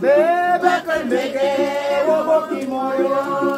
Bebe, calme que hubo poquito.